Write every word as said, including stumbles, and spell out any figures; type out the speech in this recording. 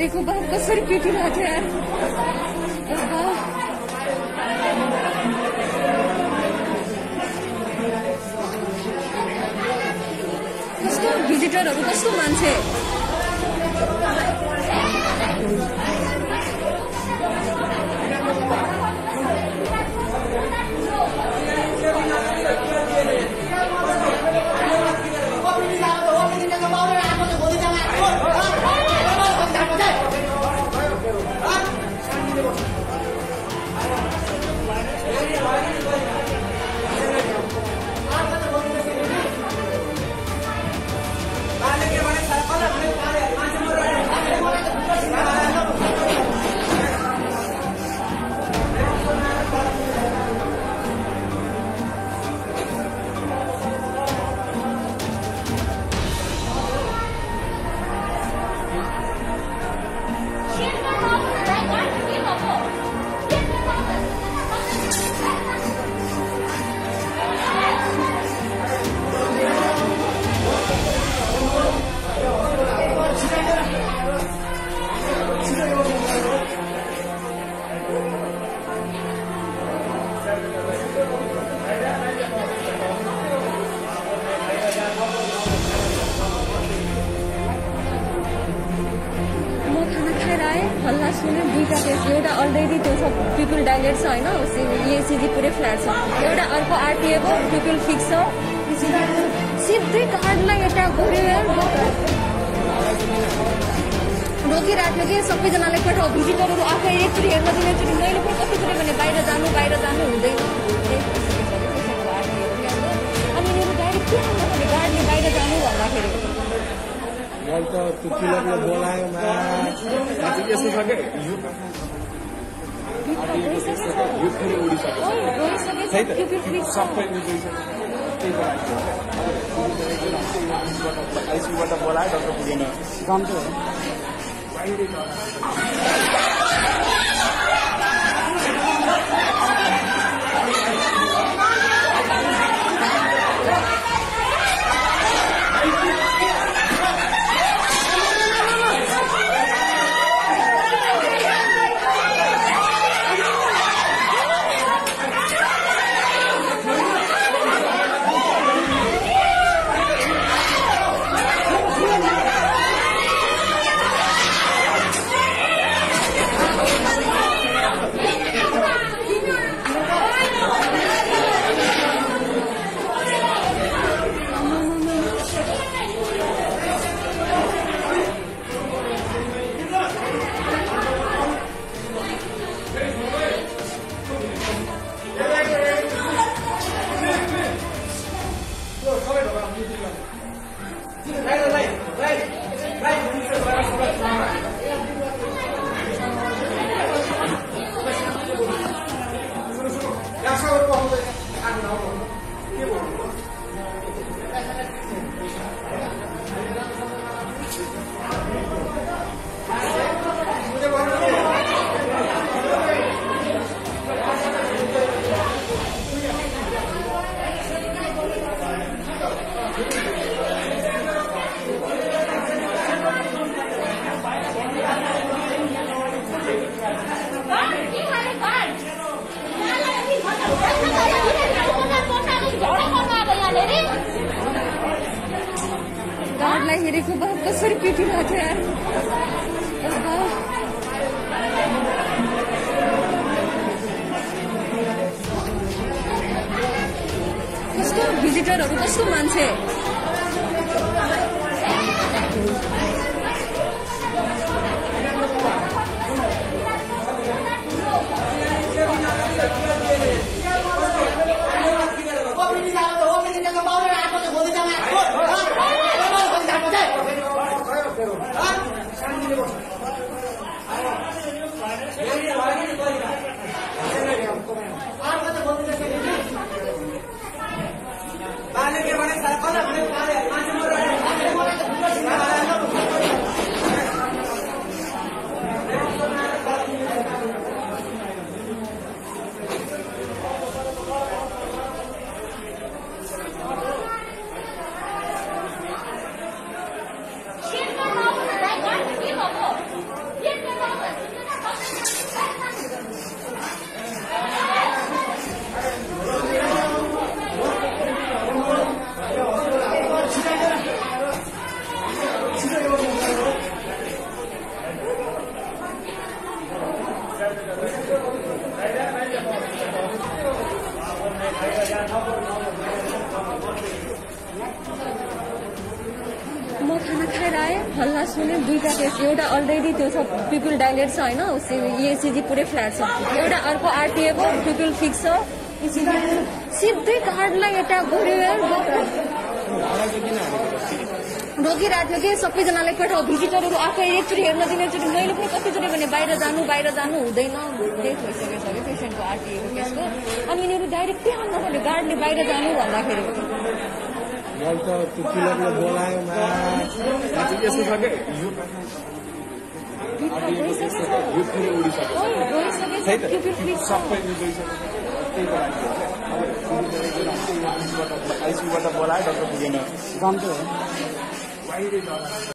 मेरे को बाहर का सर क्यों चुना था यार। कस्तो भिजिटरहरु कस्तो मान्छे एउटा अलरेडी त्यो सब पीपल डाइलेट छ हैन यो सिजी पुरै फ्ल्याट छ एउटा अर्को आरटीए को पीपल फिक्स छ सिधै कार्डलाई एउटा गरे यार रोगी राख्यो के सबैजनालाई पठाउ भिजिटरहरु आफै एकचोटी हेर्न दिने चोटी मैले पनि कति गरे भने बाहिर जानु बाहिर जानु हुँदैन अनि मेरो डाइरेक्ट के हो भने गाडीले बाहिर जानु भन्दाखेरि मैले त तुकिलाले बोलायो मा यसो सके यो आईसीयूबाट बोलाए डाक्टर पुगेन हेरेको बात कसरी पेटी लाग्यो यार कस्तो भिजिटरहरु कस्तो मान्छे I'm म खाना खाएर आएँ हल्ला सुने दुईटा केस एउटा अलरेडी त्यो सब पिपुल डाइलेट छ हैन उसी एसीजी पुरै फ्ल्याट छ एउटा अर्को आरटीए को पिपुल फिक्स हो सिधै कार्डलाई एटा गोरेर रोकिरहेको थियो कि सबैजनालाई पठाऊ भिजिटरहरू आफै एकचोटि हेर्न दिने एकचोटि मैले पनि कतिचोटि भने बाहिर जानु बाहिर जानु हुँदैन डेथ भइसकेछ कि पेसेन्टको आरटीएको केसको अनि यिनीहरू डाइरेक्टली आउन थाले गार्डले बाहिर जानु भन्दाखेरि मैले त त्यो किलरले बोलायो मा आज यसो सके यो पुरै उडिसक्यो है त सबै उडिसक्यो त्यही भएर आईसीयूबाट बोलाए डाक्टर पुगेन जान्थ्यो बाहिर